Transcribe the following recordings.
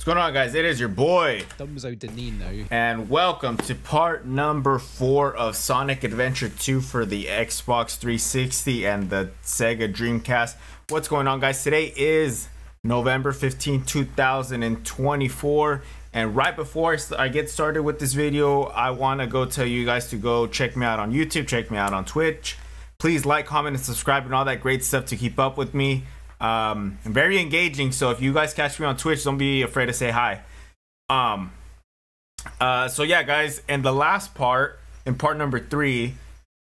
What's going on, guys? It is your boy Dumbzo Denino, and welcome to part number 4 of Sonic Adventure 2 for the Xbox 360 and the Sega Dreamcast. What's going on, guys? Today is November 15, 2024, and right before I get started with this video, I want to go tell you guys to go check me out on YouTube, check me out on Twitch. Please like, comment, and subscribe and all that great stuff to keep up with me. I'm very engaging, so if you guys catch me on Twitch, don't be afraid to say hi. So yeah, guys, in the last part, in part number 3,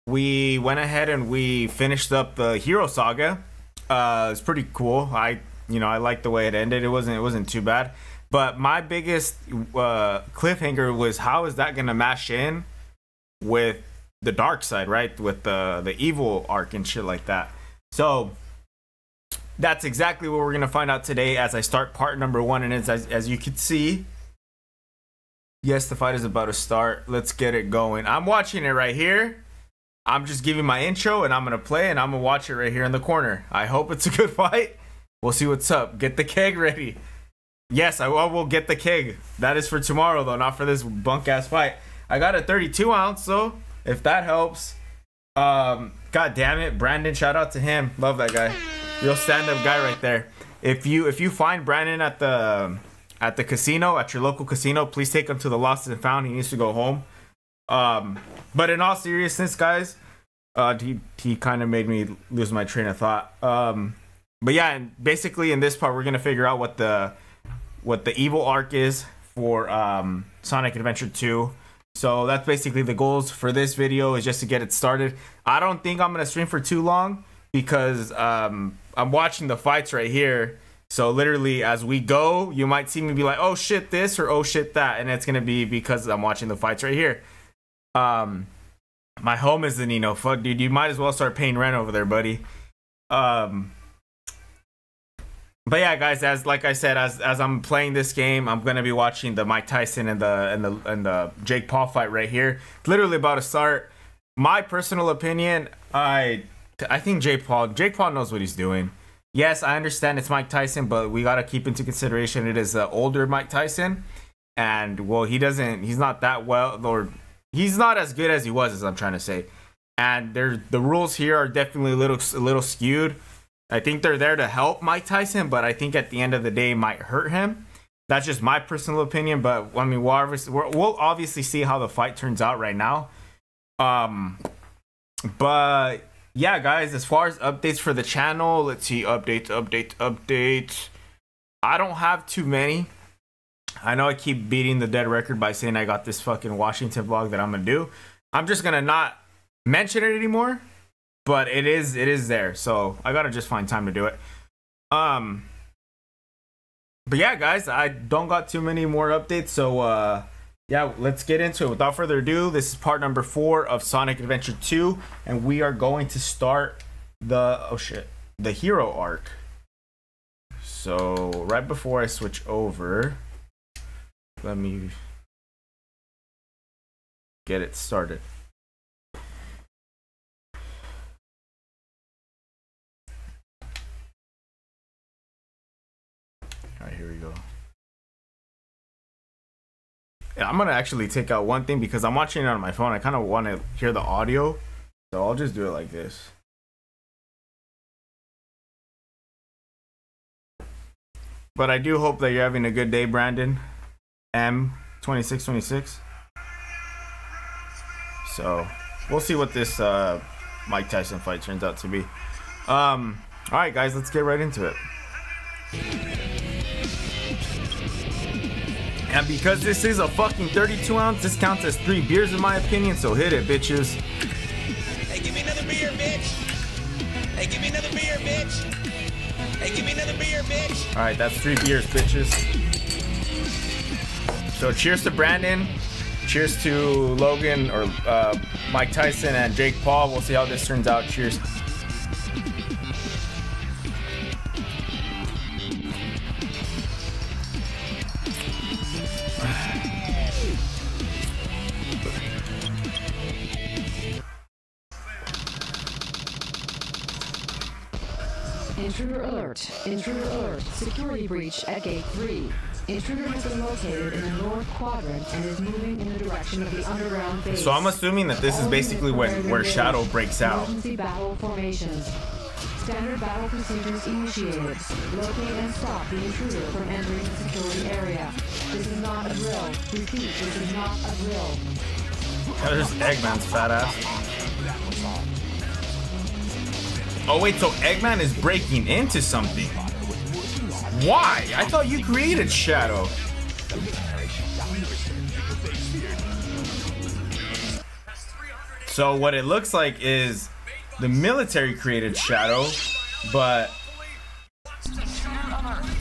we went ahead and we finished up the Hero Saga. It's pretty cool. I like the way it ended. It wasn't too bad, but my biggest cliffhanger was, how is that gonna mash in with the dark side, right, with the evil arc and shit like that? So that's exactly what we're gonna find out today as I start part number 1. And as you can see, yes, the fight is about to start. Let's get it going. I'm watching it right here. I'm just giving my intro and I'm gonna play and I'm gonna watch it right here in the corner. I hope it's a good fight. We'll see what's up. Get the keg ready. Yes, I will get the keg. That is for tomorrow though, not for this bunk ass fight. I got a 32 ounce though, if that helps. God damn it, Brandon, shout out to him. Love that guy. Real stand-up guy right there. If you find Brandon at the casino, at your local casino, please take him to the Lost and Found. He needs to go home. But in all seriousness, guys, he kind of made me lose my train of thought. But yeah, and basically in this part we're gonna figure out what the evil arc is for Sonic Adventure 2. So that's basically the goals for this video, is just to get it started. I don't think I'm gonna stream for too long, because I'm watching the fights right here, so literally as we go you might see me be like, oh shit this, or oh shit that, and it's gonna be because I'm watching the fights right here. My home is the Nino. Fuck dude, you might as well start paying rent over there, buddy. But yeah guys, as like I said, as I'm playing this game, I'm gonna be watching the Mike Tyson and the Jake Paul fight right here. It's literally about to start. My personal opinion, I think Jake Paul knows what he's doing. Yes, I understand it's Mike Tyson, but we got to keep into consideration it is older Mike Tyson. And, well, he's not that well, or he's not as good as he was, as I'm trying to say. And the rules here are definitely a little skewed. I think they're there to help Mike Tyson, but I think at the end of the day, it might hurt him. That's just my personal opinion, but, I mean, we'll obviously see how the fight turns out right now. But yeah guys, as far as updates for the channel, let's see, updates. I don't have too many. I know I keep beating the dead record by saying I got this fucking Washington vlog that I'm gonna do. I'm just gonna not mention it anymore, but it is there, so I gotta just find time to do it. But yeah guys, I don't got too many more updates, so yeah, let's get into it. Without further ado, this is part number 4 of Sonic Adventure 2, and we are going to start the hero arc. So right before I switch over, let me get it started. All right, here we go. I'm gonna actually take out one thing because I'm watching it on my phone. I kind of want to hear the audio, so I'll just do it like this. But I do hope that you're having a good day, Brandon M2626. So we'll see what this Mike Tyson fight turns out to be. All right guys, let's get right into it. And because this is a fucking 32 ounce, this counts as 3 beers in my opinion, so hit it, bitches. Hey, give me another beer, bitch. Hey, give me another beer, bitch. Hey, give me another beer, bitch. Alright, that's 3 beers, bitches. So cheers to Brandon. Cheers to Logan, or Mike Tyson and Jake Paul. We'll see how this turns out. Cheers. Intruder alert. Intruder alert. Security breach at gate 3. Intruder has been located in the north quadrant and is moving in the direction of the underground base. So I'm assuming that this is basically where Shadow breaks out. Emergency battle formations. Standard battle procedures initiated. Locate and stop the intruder from entering the security area. This is not a drill. Repeat, this is not a drill. There's Eggman's fat ass. Oh wait, so Eggman is breaking into something. Why? I thought you created Shadow. So what it looks like is the military created Shadow, but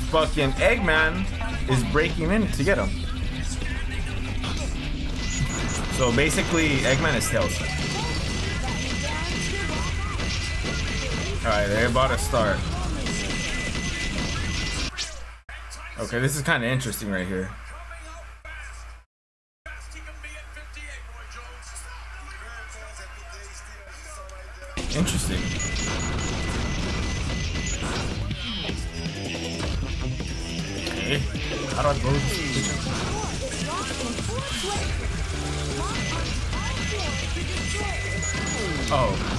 fucking Eggman is breaking in to get him. So basically, Eggman is Tails. Alright, they're about to start. Okay, this is kind of interesting right here. Interesting. Okay. How do I go? Oh.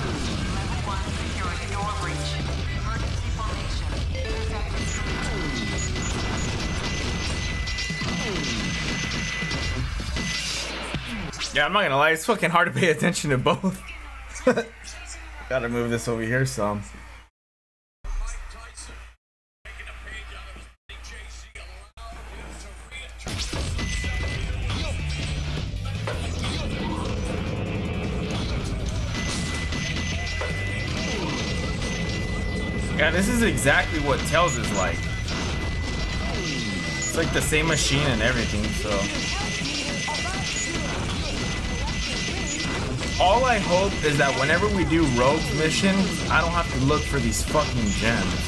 Yeah, I'm not gonna lie, it's fucking hard to pay attention to both. Gotta move this over here some. Yeah, this is exactly what Tails is like. It's like the same machine and everything, so. All I hope is that whenever we do rogue missions, I don't have to look for these fucking gems.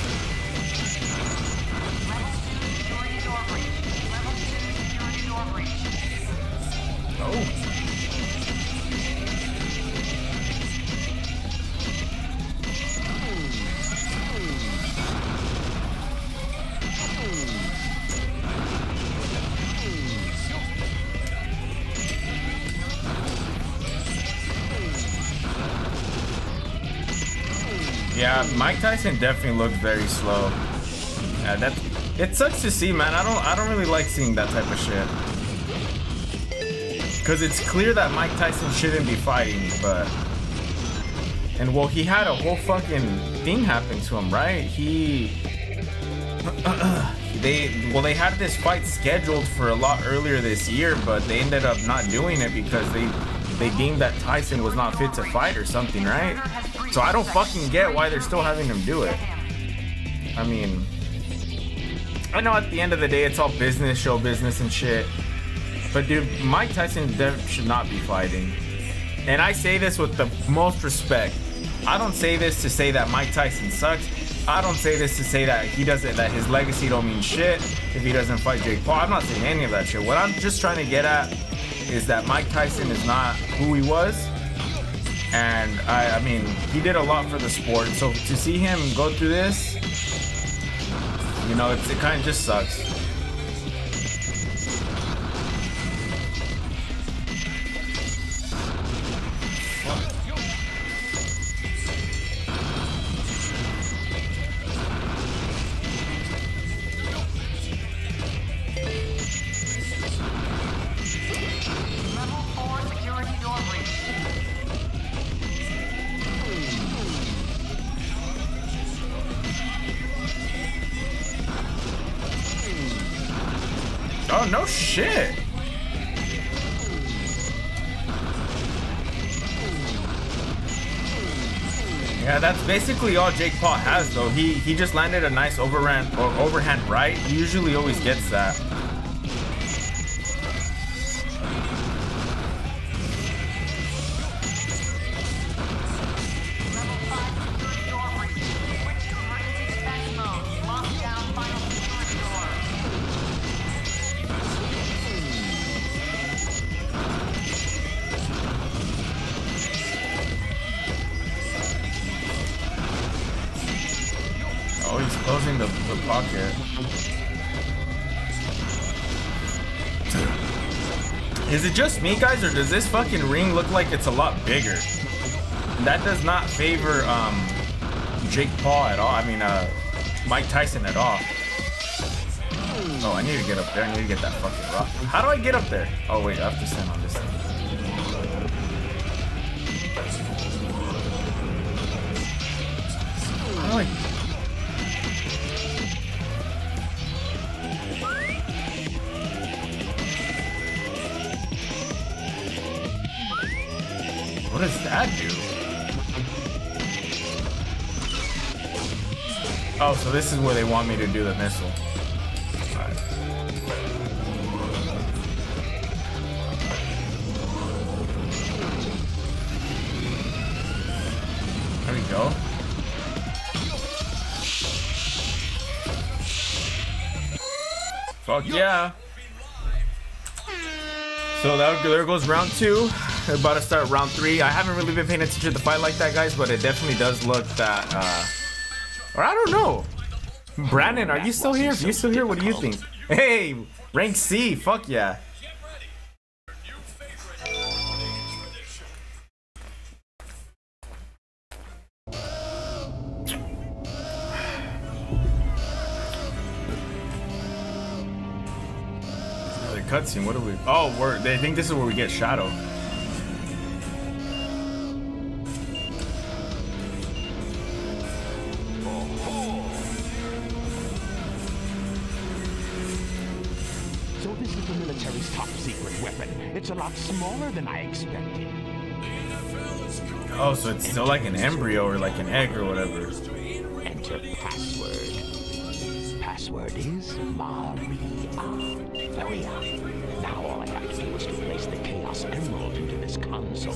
Yeah, Mike Tyson definitely looked very slow. Yeah, it sucks to see, man. I don't really like seeing that type of shit. Cause it's clear that Mike Tyson shouldn't be fighting, but well, he had a whole fucking thing happen to him, right? They had this fight scheduled for a lot earlier this year, but they ended up not doing it because they deemed that Tyson was not fit to fight or something, right? So I don't fucking get why they're still having him do it. I mean, I know at the end of the day it's all business, show business and shit. But dude, Mike Tyson should not be fighting. And I say this with the most respect. I don't say this to say that Mike Tyson sucks. I don't say this to say that his legacy don't mean shit if he doesn't fight Jake Paul. I'm not saying any of that shit. What I'm just trying to get at is that Mike Tyson is not who he was. And I mean, he did a lot for the sport, so to see him go through this, you know, it kind of just sucks. Oh, no shit. Yeah, that's basically all Jake Paul has, though. He just landed a nice overhand right. He usually always gets that. pocket. Is it just me, guys, or does this fucking ring look like it's a lot bigger? That does not favor Jake Paul at all. I mean, Mike Tyson at all. Oh, I need to get up there. I need to get that fucking rock. How do I get up there? Oh, wait, I have to stand on this thing. Like, what does that do? Oh, so this is where they want me to do the missile. Right. There we go. Fuck yeah. So that, there goes round two. We're about to start round three. I haven't really been paying attention to the fight like that, guys, but it definitely does look that, or I don't know. Brandon, are you still here? If you're still here, what do you think? Hey, rank C, fuck yeah. Cutscene, what are we? Oh, we're, they think this is where we get Shadow. So this is the military's top secret weapon. It's a lot smaller than I expected. Oh, so it's still like an embryo or like an egg or whatever. Enter password. Password is Maria. Maria. Now all I have to do is to place the Chaos Emerald into this console.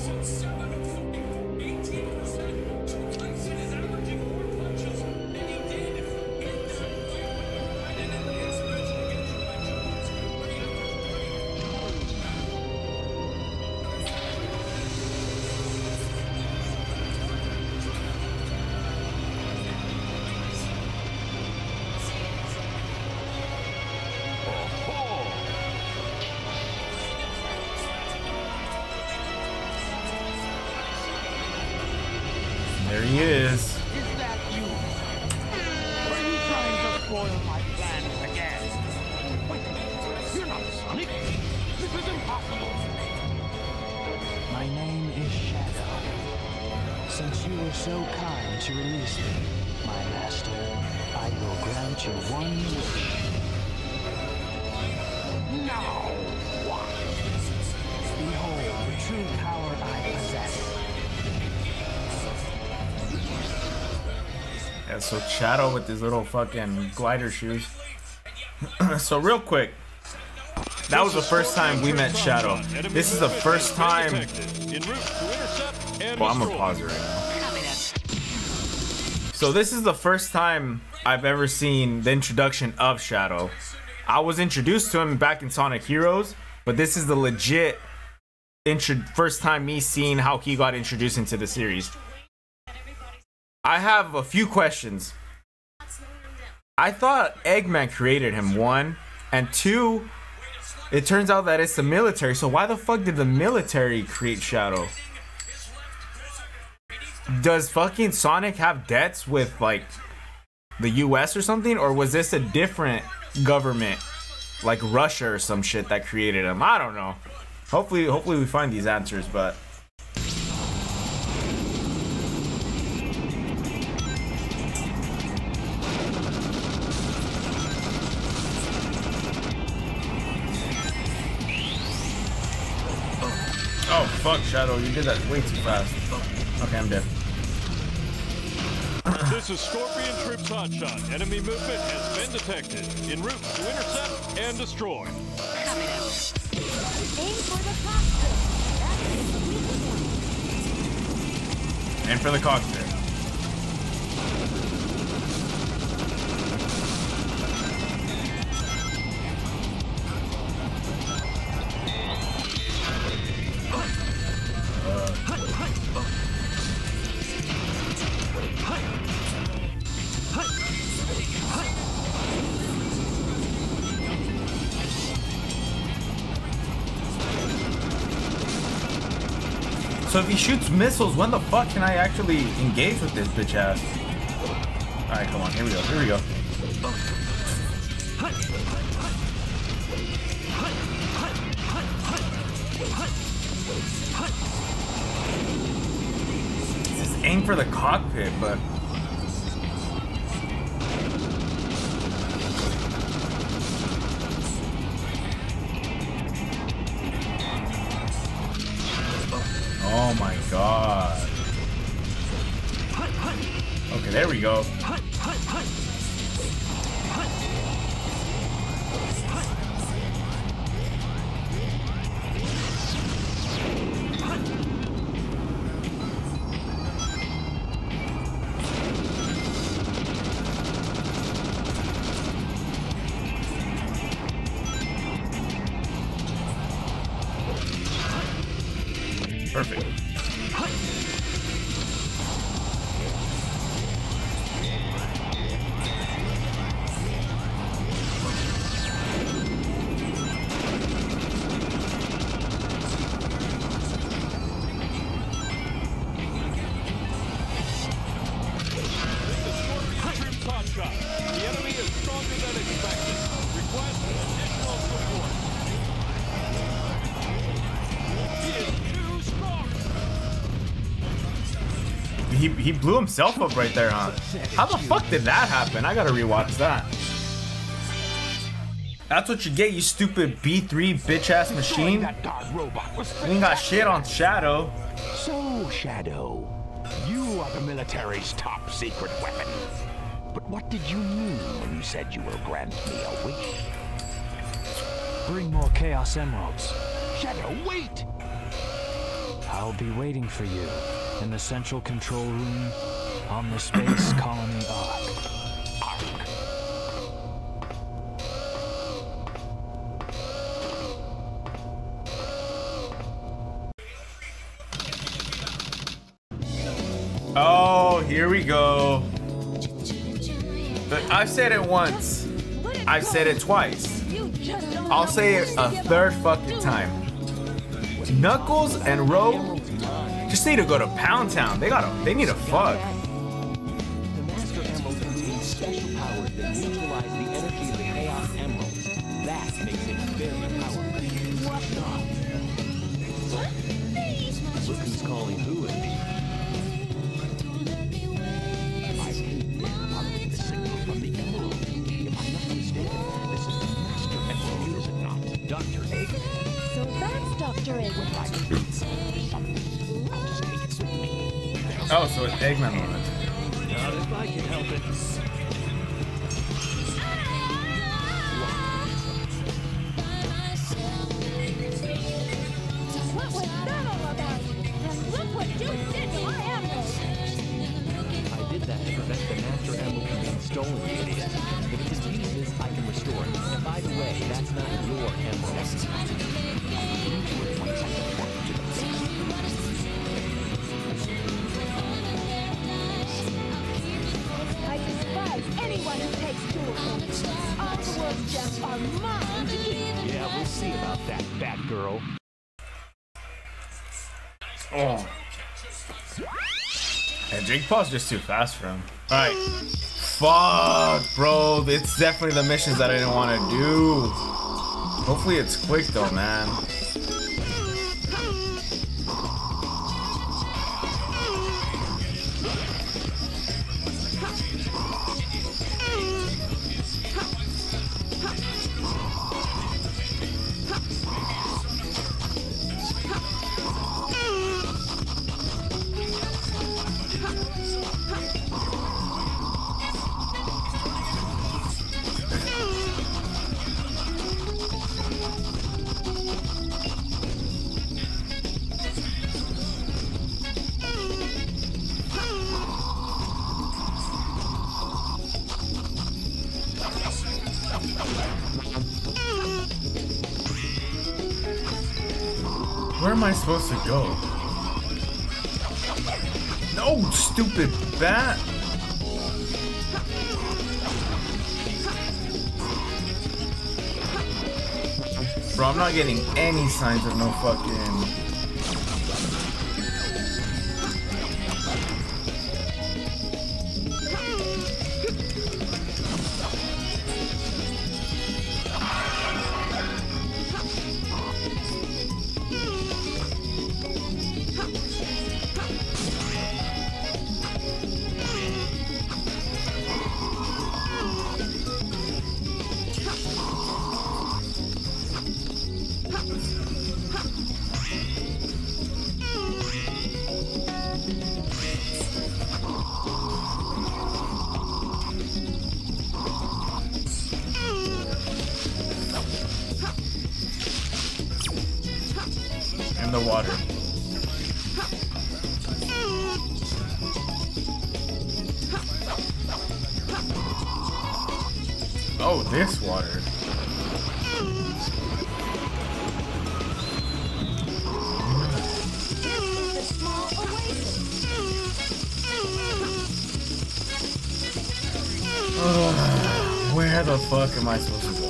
So Shadow with his little fucking glider shoes. So real quick, that was the first time we met Shadow. This is the first time. Well, I'm gonna pause it right now. So this is the first time I've ever seen the introduction of Shadow. I was introduced to him back in Sonic Heroes, but this is the legit first time me seeing how he got introduced into the series. I have a few questions. I thought Eggman created him, 1, and 2, it turns out that it's the military. So why the fuck did the military create Shadow? Does fucking Sonic have debts with like the US or something, or was this a different government like Russia or some shit that created him? I don't know. Hopefully we find these answers, but fuck, Shadow, you did that way too fast. Okay, I'm dead. This is Scorpion Troops Hotshot. Enemy movement has been detected. En route to intercept and destroy. Coming out. Aim for the cockpit. So if he shoots missiles, when the fuck can I actually engage with this bitch ass? Alright, come on, here we go, here we go. Just aim for the cockpit, but... Oh my god. Okay, there we go. Perfect. He blew himself up right there, huh? How the fuck did that happen? I gotta rewatch that. That's what you get, you stupid B3 bitch-ass machine. You ain't got shit on Shadow. So, Shadow, you are the military's top secret weapon. But what did you mean when you said you will grant me a wish? Bring more Chaos Emeralds. Shadow, wait! I'll be waiting for you in the central control room on the Space Colony Ark. Oh, here we go. But I've said it once. I've said it twice. I'll say it a third fucking time. Knuckles and Rogue just need to go to Pound Town. They need to fuck. The Master Emerald contains special powers that neutralize the energy of the Chaos Emeralds. That makes it very powerful. What the? Look who's calling who at me. I repeat, following the signal from the Emerald. If I'm not mistaken, this is the Master Emerald, is it not? Dr. Eggman. So that's Dr. Eggman. Oh, so it's Eggman on it. Not if I can help it. What was that all about? And look what you did to my emerald. I did that to prevent the Master Emerald from being stolen, you idiot. If it is useless, I can restore it. And by the way, that's not your emerald. Yeah, we'll see about that, Batgirl. Oh. Hey, Jake Paul's just too fast for him. Alright. Fuck, bro. It's definitely the missions that I didn't want to do. Hopefully it's quick, though, man. Where am I supposed to go? No, stupid bat! Bro, I'm not getting any signs of no fucking... the water. Oh, this water. Where the fuck am I supposed to go?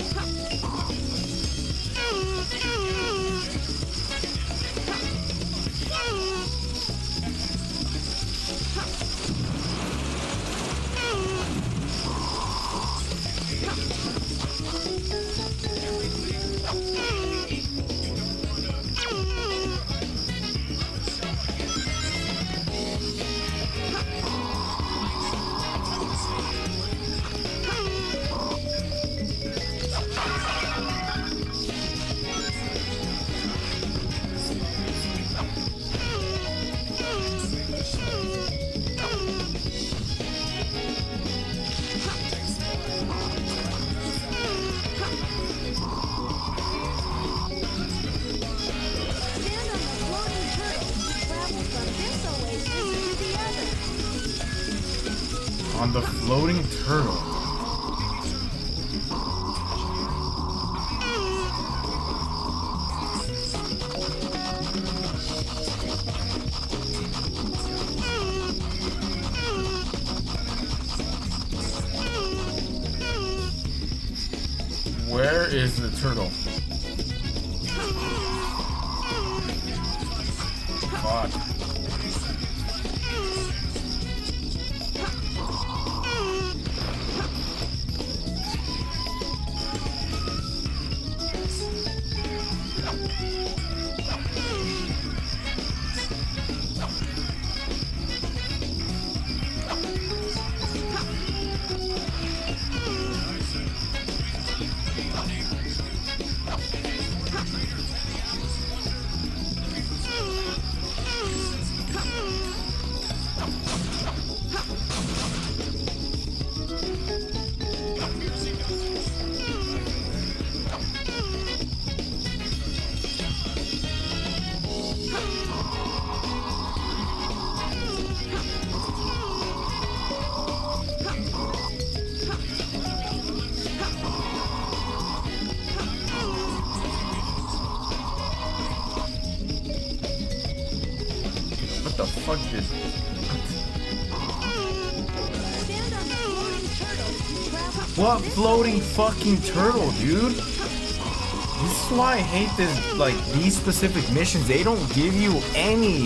What floating fucking turtle, dude? This is why I hate this, like, these specific missions. They don't give you any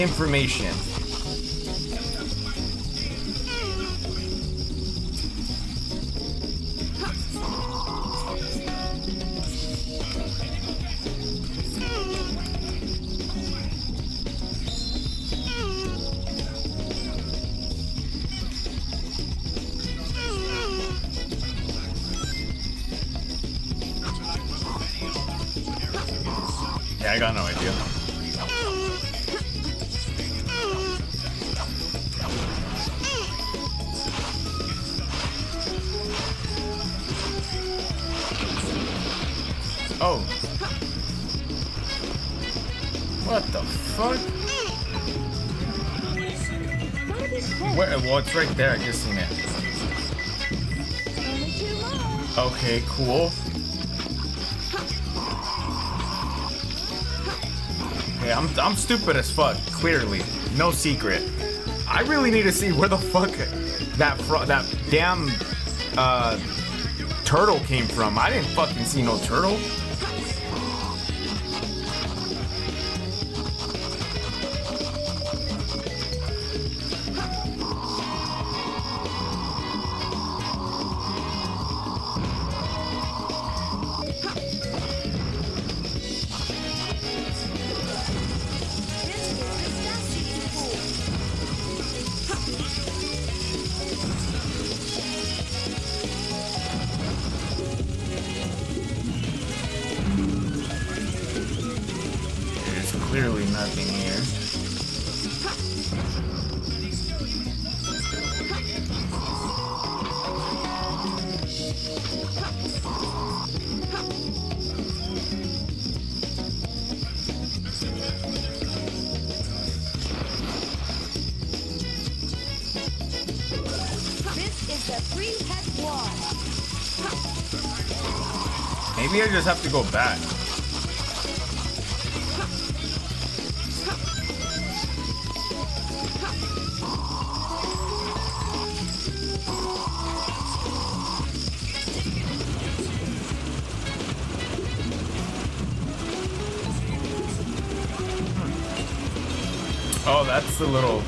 information. Okay, cool. Hey, I'm stupid as fuck, clearly. No secret. I really need to see where the fuck that damn turtle came from. I didn't fucking see no turtle. Maybe I just have to go back. Oh, that's the little...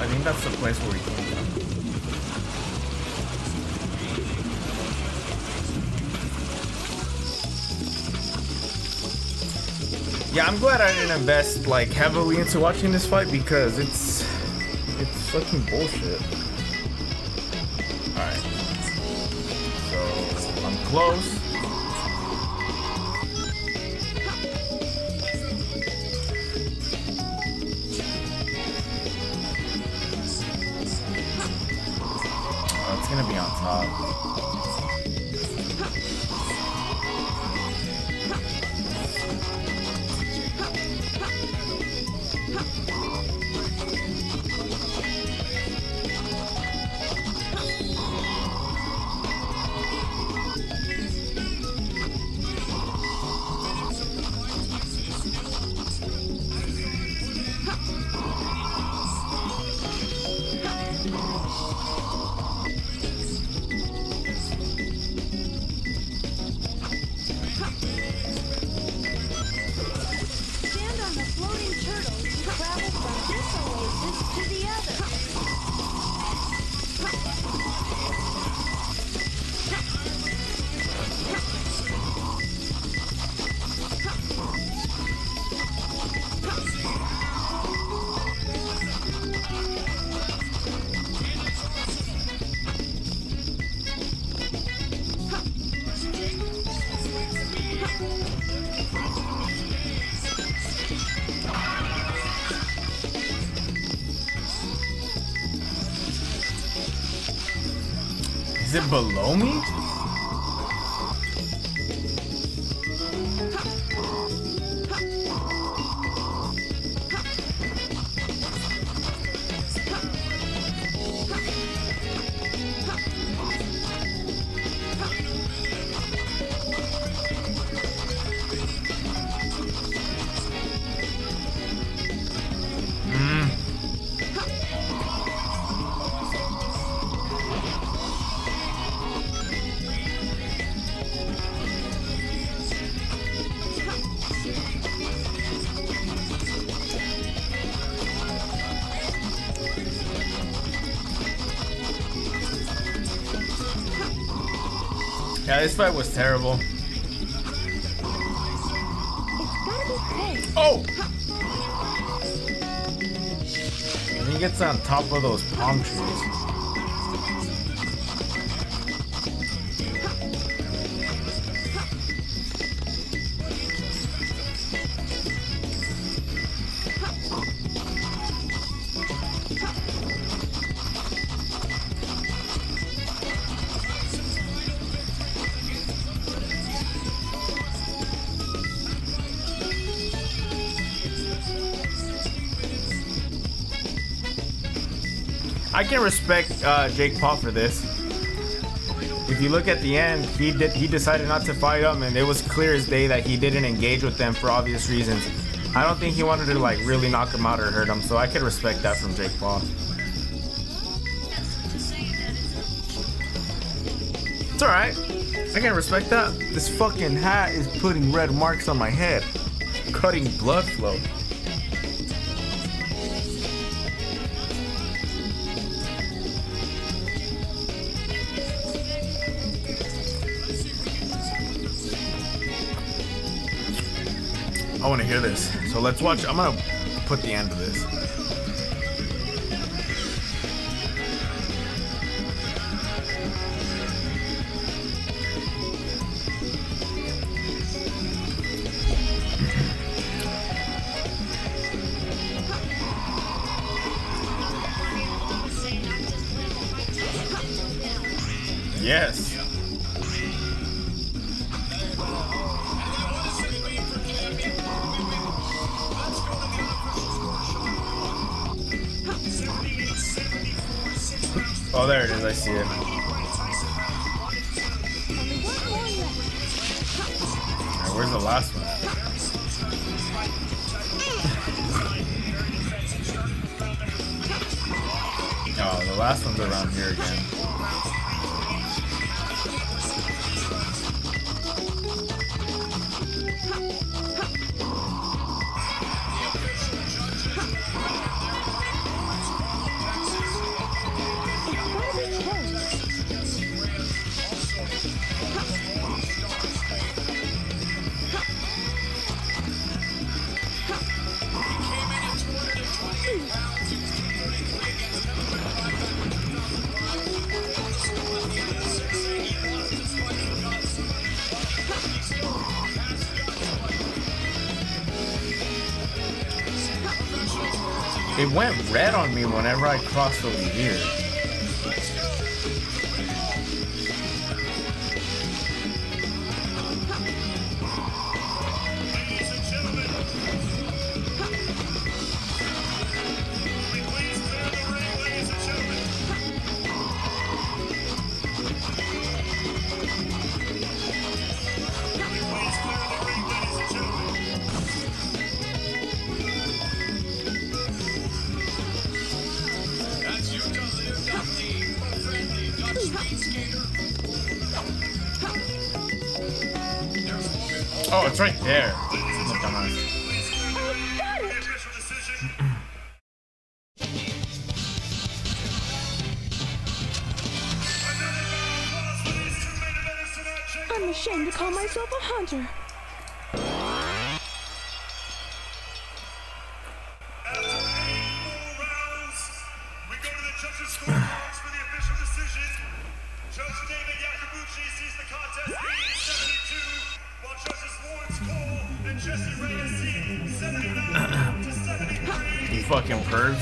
I think that's the place where we came from. Yeah, I'm glad I didn't invest, like, heavily into watching this fight because it's fucking bullshit. Alright. So, I'm close. Gonna be on top. Is it below me? Yeah, this fight was terrible. Oh! When he gets on top of those palm trees. I can respect Jake Paul for this. If you look at the end, he decided not to fight them, and it was clear as day that he didn't engage with them for obvious reasons. I don't think he wanted to like really knock him out or hurt him, so I could respect that from Jake Paul. It's alright. I can respect that. This fucking hat is putting red marks on my head, cutting blood flow. I want to hear this, so let's watch. I'm gonna put the end to this. Yes. Oh, there it is. I see it. last one. Oh, the last one's around here again. It went red on me whenever I crossed over here. Oh, it's right there. I'm ashamed to call myself a hunter. Fucking pervs.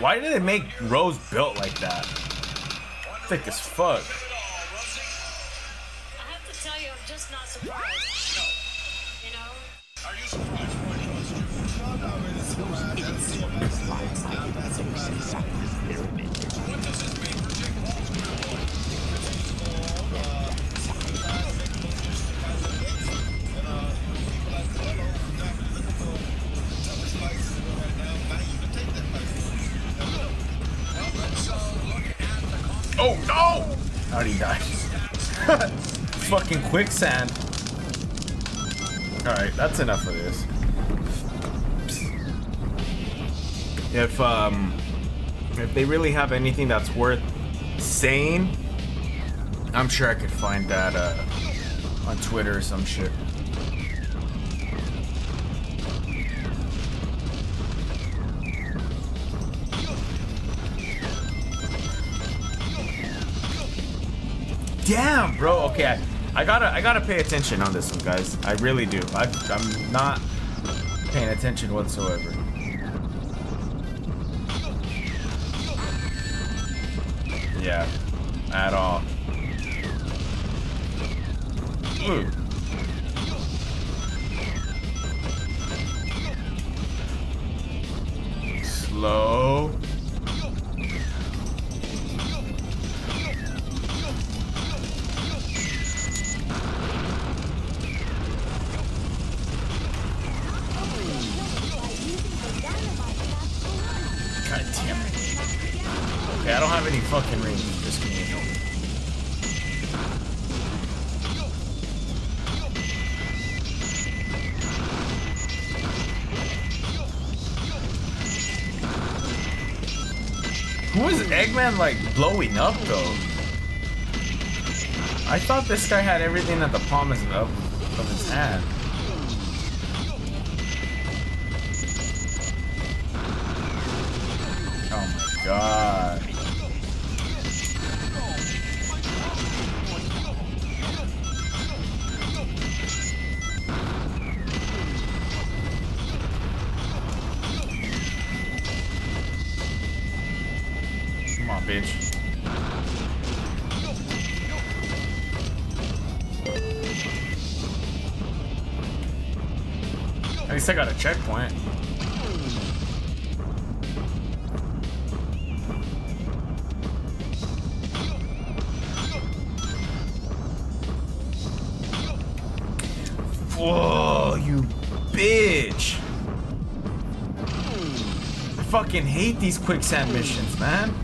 Why did they make Rose built like that? Thick as fuck. Fucking quicksand. Alright, that's enough of this. If they really have anything that's worth saying, I'm sure I could find that on Twitter or some shit. Damn, bro. Okay, I gotta pay attention on this one, guys. I really do. I'm not paying attention whatsoever. Yeah, at all. Ooh. Slow. Fucking range in this game. Who is Eggman like blowing up though? I thought this guy had everything at the palm of his hand. Oh my god. Bitch. least I got a checkpoint. Whoa, you bitch. I fucking hate these quicksand missions, man.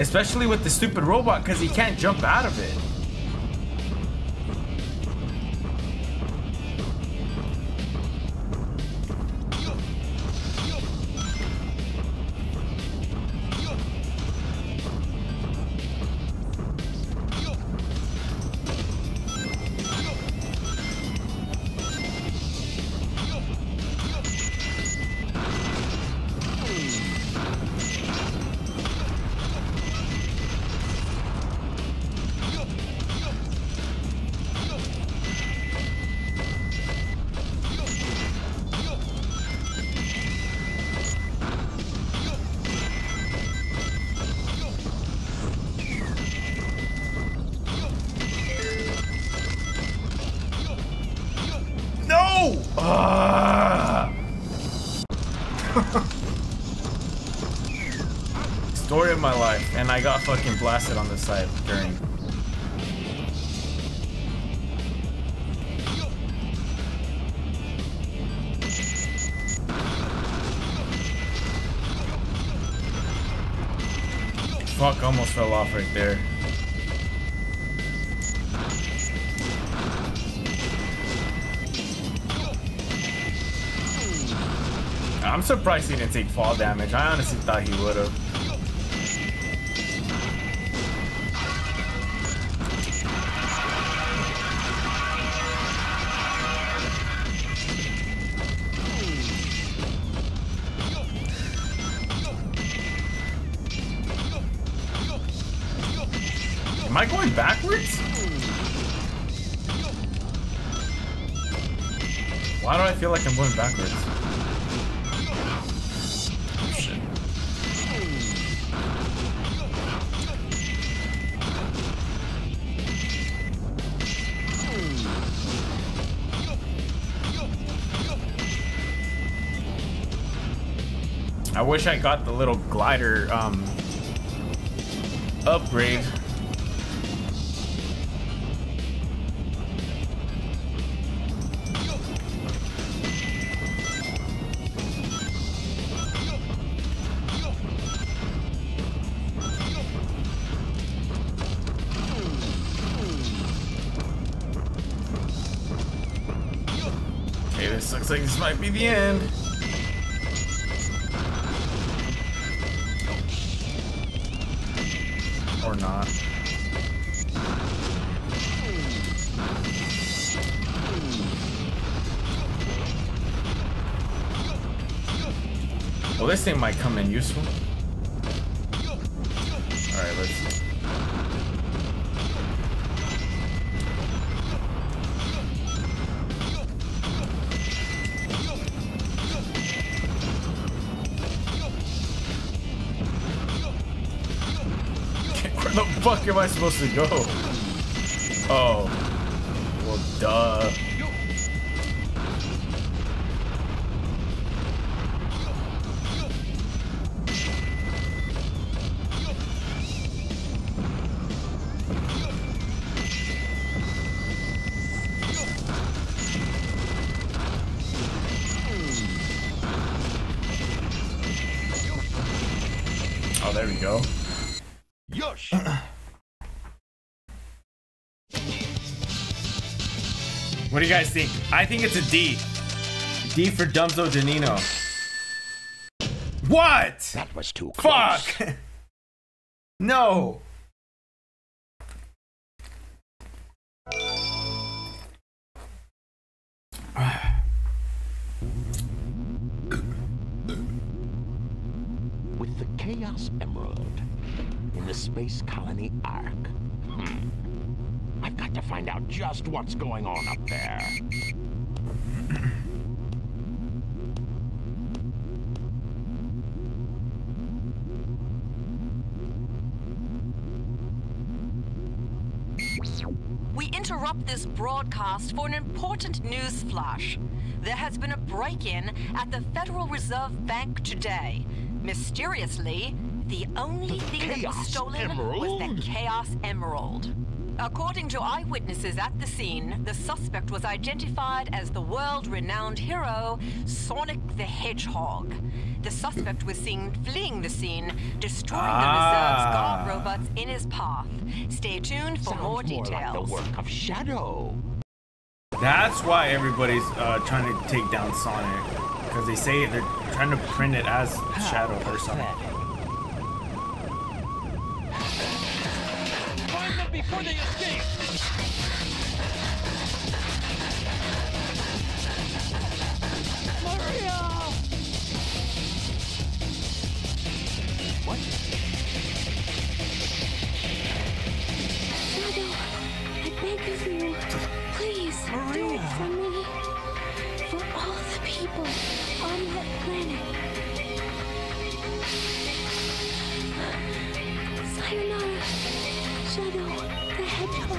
Especially with the stupid robot, because he can't jump out of it. And I got fucking blasted on the side during. Fuck, almost fell off right there. I'm surprised he didn't take fall damage. I honestly thought he would've. Am I going backwards? Why do I feel like I'm going backwards? Oh, shit. I wish I got the little glider upgrade. Like this might be the end. Or not. Well, this thing might come in useful. Alright, let's see. Where the fuck am I supposed to go? Oh. Well, duh. Oh, there we go. Yosh! What do you guys think? I think it's a D. D for Dumbzo Denino. What? That was too close. Fuck. No. With the Chaos Emerald in the Space Colony Ark. I've got to find out just what's going on up there. We interrupt this broadcast for an important news flash. There has been a break-in at the Federal Reserve Bank today. Mysteriously, the only thing that was stolen was the Chaos Emerald. According to eyewitnesses at the scene, the suspect was identified as the world-renowned hero, Sonic the Hedgehog. The suspect was seen fleeing the scene, destroying the reserve's guard robots in his path. Stay tuned for more details. Sounds more like the work of Shadow. That's why everybody's trying to take down Sonic, because they say they're trying to print it as Shadow or something. Before they escape. Maria! What? Shadow, I beg of you, please, Maria. Do it for me, for all the people on that planet. Sayonara. Shadow, the Hedgehog. I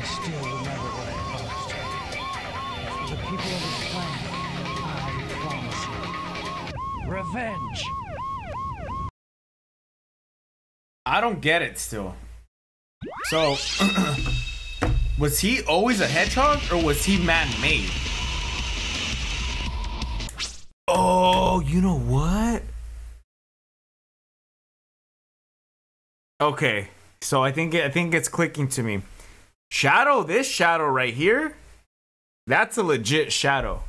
still remember what I promised her. The people of this planet, I promise you. Revenge! I don't get it still. So, was he always a hedgehog or was he man-made? Oh, you know what? Okay. So I think it's clicking to me. Shadow, this Shadow right here, that's a legit Shadow.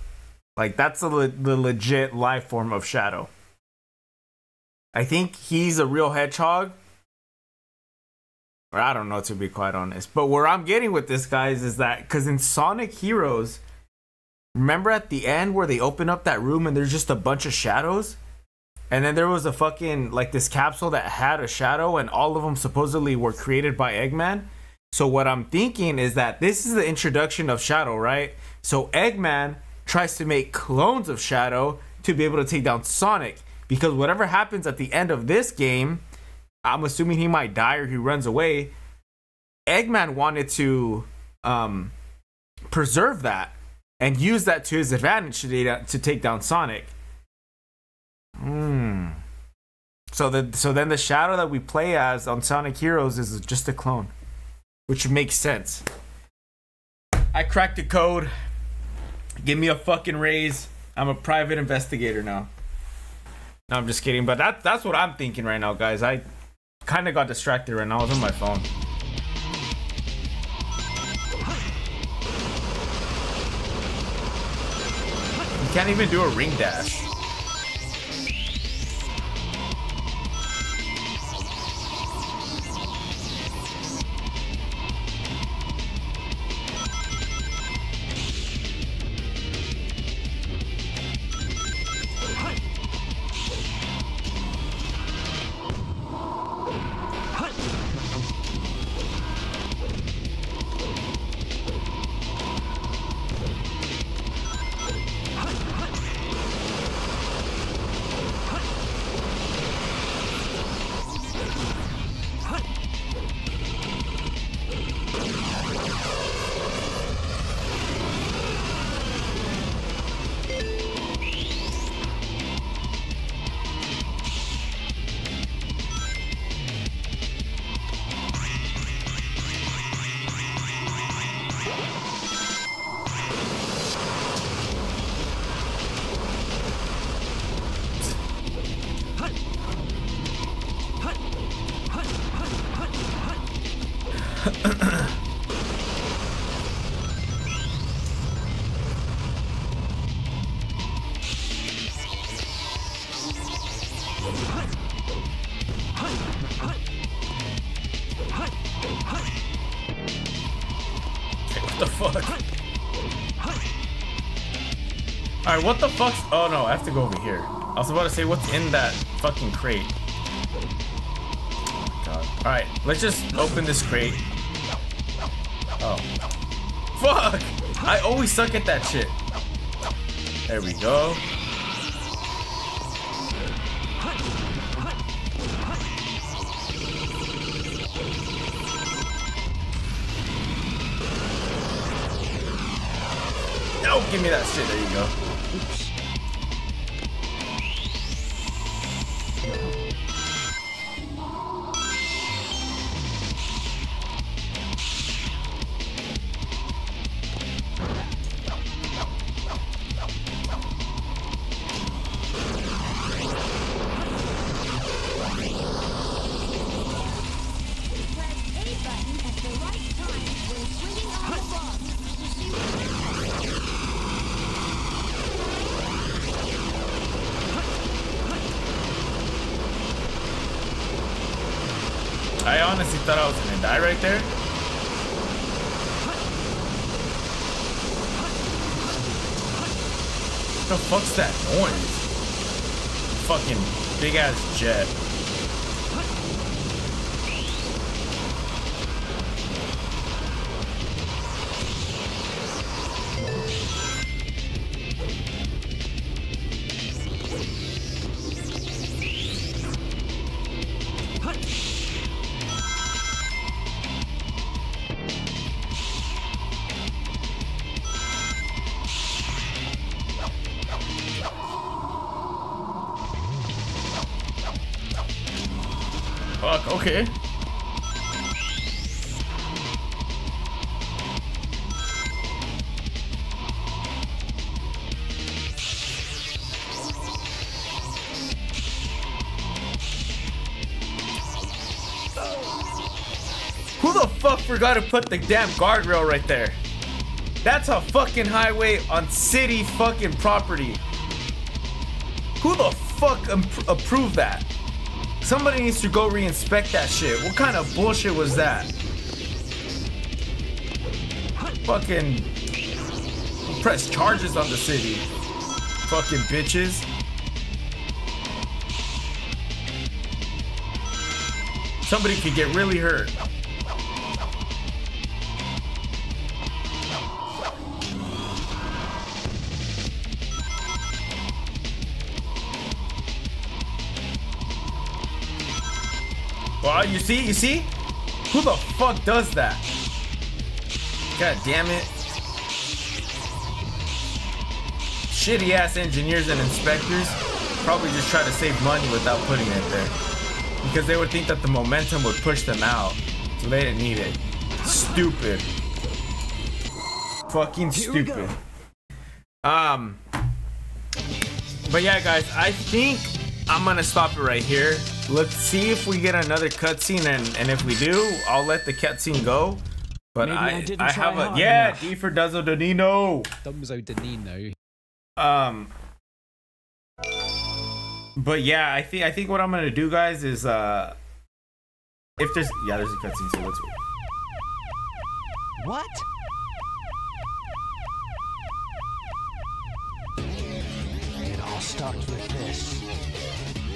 Like that's the legit life form of Shadow. I think he's a real hedgehog. Or I don't know, to be quite honest. But where I'm getting with this, guys, is that because in Sonic Heroes, remember at the end where they open up that room and there's just a bunch of shadows? And then there was a fucking, like, this capsule that had a shadow, and all of them supposedly were created by Eggman. So what I'm thinking is that this is the introduction of Shadow, right? So Eggman tries to make clones of Shadow to be able to take down Sonic, because whatever happens at the end of this game, I'm assuming he might die or he runs away. Eggman wanted to preserve that and use that to his advantage to take down Sonic. So then the Shadow that we play as on Sonic Heroes is just a clone, which makes sense. I cracked the code. Give me a fucking raise. I'm a private investigator now. No, I'm just kidding. But that's what I'm thinking right now, guys. I kind of got distracted right now. I was on my phone. You can't even do a ring dash. Alright, what the fuck's... Oh no, I have to go over here. I was about to say, what's in that fucking crate? Oh, alright, let's just open this crate. Oh. Fuck! I always suck at that shit. There we go. Don't give me that shit. There you go. Oops. Die right there. What the fuck's that noise? Fucking big ass jet. Okay. Who the fuck forgot to put the damn guardrail right there? That's a fucking highway on city fucking property. Who the fuck approved that? Somebody needs to go re-inspect that shit. What kind of bullshit was that? Fucking press charges on the city. Fucking bitches. Somebody could get really hurt. Well, you see? Who the fuck does that? God damn it. Shitty ass engineers and inspectors probably just try to save money without putting it there. Because they would think that the momentum would push them out. So they didn't need it. Stupid. Fucking stupid. But yeah, guys, I think I'm gonna stop it right here. Let's see if we get another cutscene, and if we do, I'll let the cutscene go. But I have a D for Dumbzo Denino. Dumbzo Denino. But yeah, I think what I'm gonna do, guys, is if there's there's a cutscene, so let's wait. What? It all starts with this.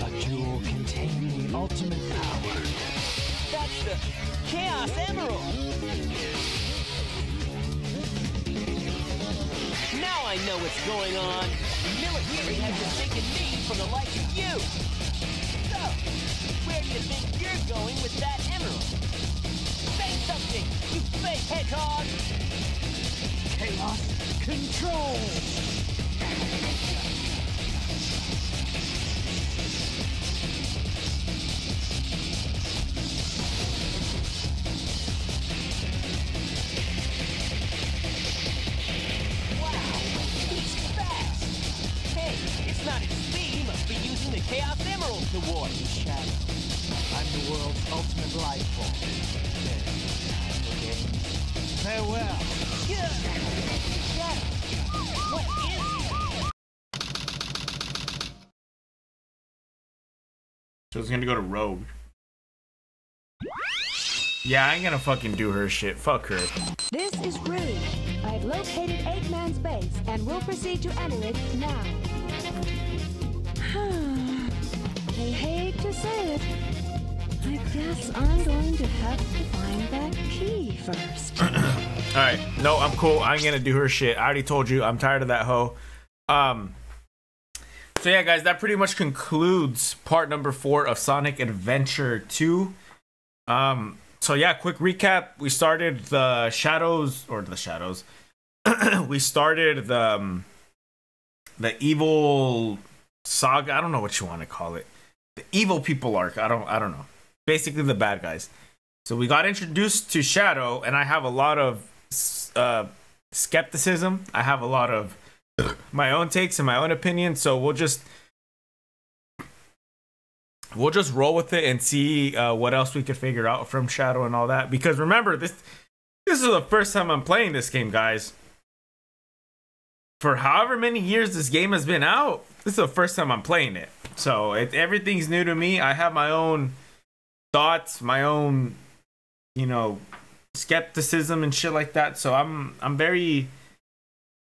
A jewel containing the ultimate power. That's the Chaos Emerald! Now I know what's going on. The military has mistaken me for the likes of you. So, where do you think you're going with that emerald? Say something, you fake hedgehog! Chaos control! Not at speed, he must be using the Chaos Emerald to warp. Shadow, I'm the world's ultimate life form. Farewell. Yeah. Shadow, what is it? So it's gonna go to Rogue. Yeah, I ain't gonna fucking do her shit. Fuck her. This is Rouge. I've located Eggman's base and will proceed to enter it now. I hate to say it. I guess I'm going to have to find that key first. Alright. No, I'm cool. I'm gonna do her shit. I already told you. I'm tired of that hoe. So yeah, guys. That pretty much concludes part number 4 of Sonic Adventure 2. So yeah, quick recap. We started the Shadows. we started the evil saga. I don't know what you want to call it. The evil people arc. I don't know. Basically the bad guys. So we got introduced to Shadow, and I have a lot of skepticism. I have a lot of my own takes and my own opinion. So we'll just roll with it and see what else we could figure out from Shadow and all that. Because remember, this is the first time I'm playing this game, guys. For however many years this game has been out, this is the first time I'm playing it. So everything's new to me. I have my own thoughts, my own, you know, skepticism and shit like that. So I'm very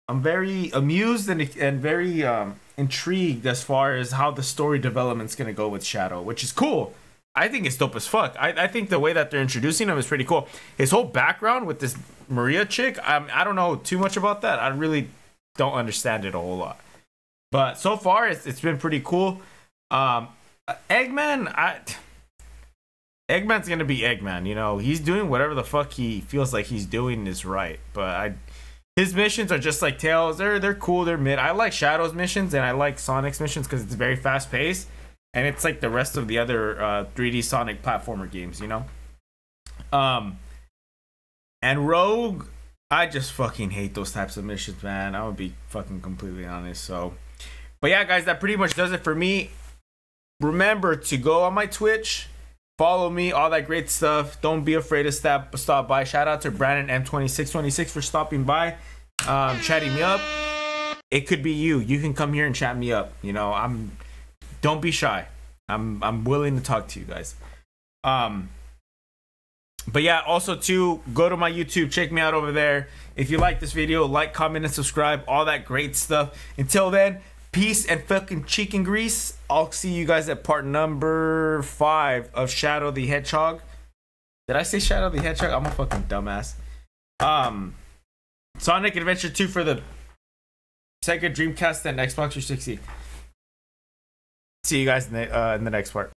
amused and very intrigued as far as how the story development's gonna go with Shadow, which is cool. I think it's dope as fuck. I think the way that they're introducing him is pretty cool. His whole background with this Maria chick, I don't know too much about that. I really don't understand it a whole lot. But so far, it's been pretty cool. Eggman, Eggman's gonna be Eggman, you know. He's doing whatever the fuck he feels like he's doing is right. But his missions are just like Tails. They're cool. They're mid. I like Shadow's missions and I like Sonic's missions because it's very fast paced. And it's like the rest of the other 3D Sonic platformer games, you know? And Rogue, I just fucking hate those types of missions, man. I would be fucking completely honest, so. But yeah, guys, that pretty much does it for me. Remember to go on my Twitch, follow me, all that great stuff. Don't be afraid to stop by. Shout out to Brandon M2626 for stopping by, chatting me up. It could be you. You can come here and chat me up, you know? Don't be shy. I'm willing to talk to you guys. But yeah, also too, go to my YouTube. Check me out over there. If you like this video, like, comment, and subscribe. All that great stuff. Until then, peace and fucking chicken grease. I'll see you guys at part number 5 of Shadow the Hedgehog. Did I say Shadow the Hedgehog? I'm a fucking dumbass. Sonic Adventure 2 for the Sega Dreamcast and Xbox 360. See you guys in the next part.